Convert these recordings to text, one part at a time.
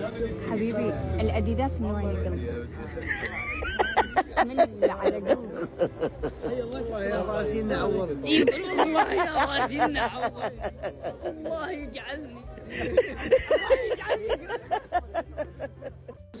حبيبي الاديداس من وين القلب؟ من على قلبي. اي الله يا راسينا عوض. اي والله يا راسينا عوض. الله يجعلني. الله يجعلني.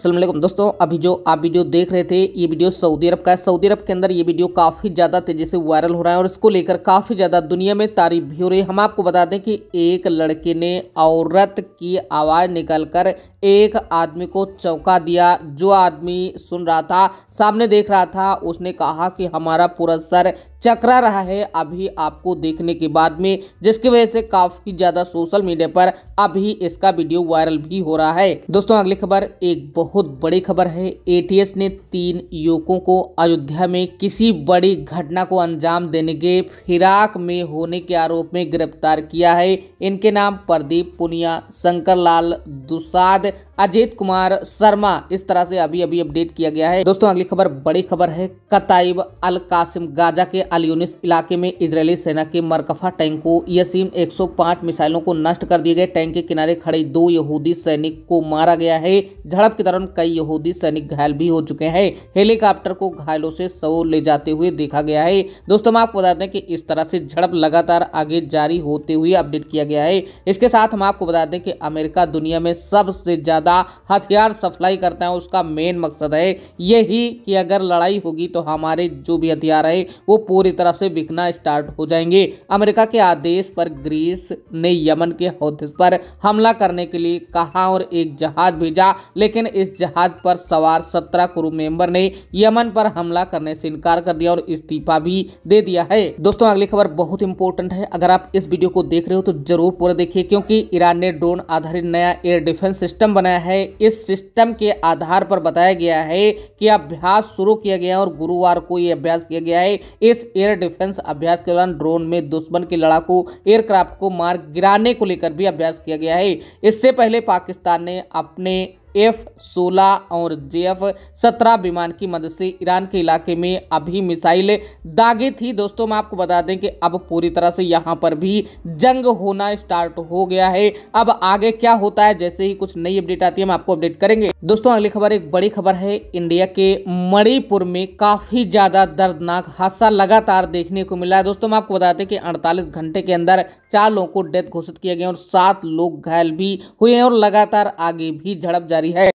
अस्सलामुअलैकुम दोस्तों, अभी जो आप वीडियो देख रहे थे ये वीडियो सऊदी अरब का है। सऊदी अरब के अंदर ये वीडियो काफ़ी ज़्यादा तेज़ी से वायरल हो रहा है और इसको लेकर काफ़ी ज़्यादा दुनिया में तारीफ भी हो रही है। हम आपको बता दें कि एक लड़के ने औरत की आवाज़ निकालकर एक आदमी को चौंका दिया। जो आदमी सुन रहा था, सामने देख रहा था, उसने कहा कि हमारा पूरा सर चकरा रहा है अभी आपको देखने के बाद में, जिसकी वजह से काफ़ी ज़्यादा सोशल मीडिया पर अभी इसका वीडियो वायरल भी हो रहा है। दोस्तों अगली खबर एक बहुत बड़ी खबर है। एटीएस ने 3 युवकों को अयोध्या में किसी बड़ी घटना को अंजाम देने के फिराक में होने के आरोप में गिरफ्तार किया है। इनके नाम प्रदीप पुनिया, शंकरलाल दुसाद, अजित कुमार शर्मा, इस तरह से अभी अभी अपडेट किया गया है। दोस्तों अगली खबर बड़ी खबर है। कताइब अल कासिम गाजा के अल यूनिस इलाके में इजरायली सेना के मरकफा टैंकों यसीम 105 मिसाइलों को नष्ट कर दिए गए। टैंक के किनारे खड़े 2 यहूदी सैनिक को मारा गया है। झड़प के दौरान कई यहूदी सैनिक घायल भी हो चुके हैं। हेलीकॉप्टर को घायलों से शव ले जाते हुए देखा गया है। दोस्तों हम आपको बता दें कि इस तरह से झड़प लगातार आगे जारी होते हुए अपडेट किया गया है। इसके साथ हम आपको बता दें कि अमेरिका दुनिया में सबसे ज्यादा हथियार सप्लाई करता है। उसका मेन मकसद है यही कि अगर लड़ाई होगी तो हमारे जो भी हथियार है वो पूरी तरह से बिकना स्टार्ट हो जाएंगे। अमेरिका के आदेश पर ग्रीस ने यमन के हौतिस पर हमला करने के लिए कहा और एक जहाज भेजा, लेकिन इस जहाज पर सवार 17 क्रू मेंबर ने यमन पर हमला करने से इनकार कर दिया और इस्तीफा भी दे दिया है। दोस्तों अगली खबर बहुत इंपॉर्टेंट है। अगर आप इस वीडियो को देख रहे हो तो जरूर पूरा देखिए, क्योंकि ईरान ने ड्रोन आधारित नया एयर डिफेंस सिस्टम बनाया है। इस सिस्टम के आधार पर बताया गया है कि अभ्यास शुरू किया गया और गुरुवार को यह अभ्यास किया गया है। इस एयर डिफेंस अभ्यास के दौरान ड्रोन में दुश्मन के लड़ाकू एयरक्राफ्ट को मार गिराने को लेकर भी अभ्यास किया गया है। इससे पहले पाकिस्तान ने अपने F-16 और JF-17 विमान की मदद से ईरान के इलाके में अभी मिसाइल दागी थी। दोस्तों मैं आपको बता दें कि अब पूरी तरह से यहाँ पर भी जंग होना स्टार्ट हो गया है। अब आगे क्या होता है, जैसे ही कुछ नई अपडेट आती है हम आपको अपडेट करेंगे। दोस्तों अगली खबर एक बड़ी खबर है। इंडिया के मणिपुर में काफी ज्यादा दर्दनाक हादसा लगातार देखने को मिला है। दोस्तों मैं आपको बता दें कि 48 घंटे के अंदर 4 लोगों को डेथ घोषित किया गया और 7 लोग घायल भी हुए हैं और लगातार आगे भी झड़प है।